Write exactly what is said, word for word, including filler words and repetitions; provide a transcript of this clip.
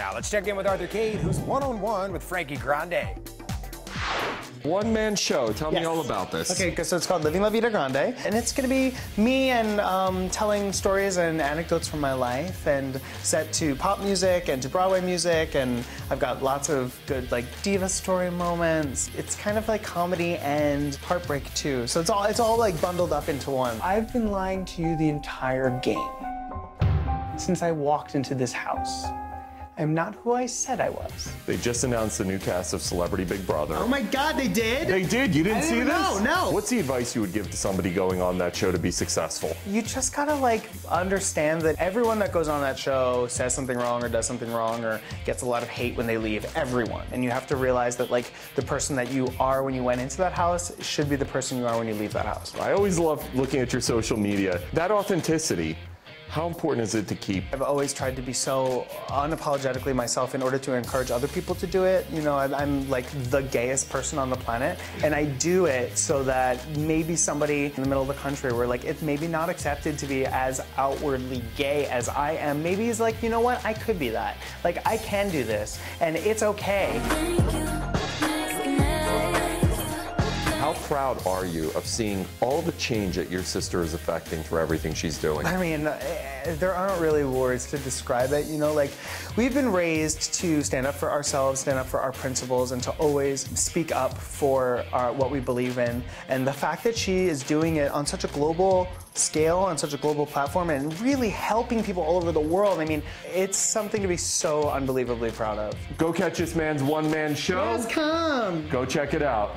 Now let's check in with Arthur Kade, who's one-on-one with Frankie Grande. One-man show. Tell yes. me all about this. Okay, so it's called Living La Vida Grande, and it's going to be me and um, telling stories and anecdotes from my life, and set to pop music and to Broadway music, and I've got lots of good like diva story moments. It's kind of like comedy and heartbreak too, so it's all it's all like bundled up into one. I've been lying to you the entire game since I walked into this house. I'm not who I said I was. They just announced the new cast of Celebrity Big Brother. Oh my God, they did? They did, you didn't, didn't see this? No, no. What's the advice you would give to somebody going on that show to be successful? You just gotta like understand that everyone that goes on that show says something wrong or does something wrong or gets a lot of hate when they leave, everyone. And you have to realize that like the person that you are when you went into that house should be the person you are when you leave that house. I always love looking at your social media. That authenticity, how important is it to keep? I've always tried to be so unapologetically myself in order to encourage other people to do it. You know, I'm, I'm like the gayest person on the planet, and I do it so that maybe somebody in the middle of the country where like it's maybe not accepted to be as outwardly gay as I am, maybe is like, you know what, I could be that. Like, I can do this, and it's okay. How proud are you of seeing all the change that your sister is affecting through everything she's doing? I mean, there aren't really words to describe it, you know, like we've been raised to stand up for ourselves, stand up for our principles, and to always speak up for our, what we believe in. And the fact that she is doing it on such a global scale, on such a global platform, and really helping people all over the world, I mean, it's something to be so unbelievably proud of. Go catch this man's one-man show. Yes, come. Go check it out.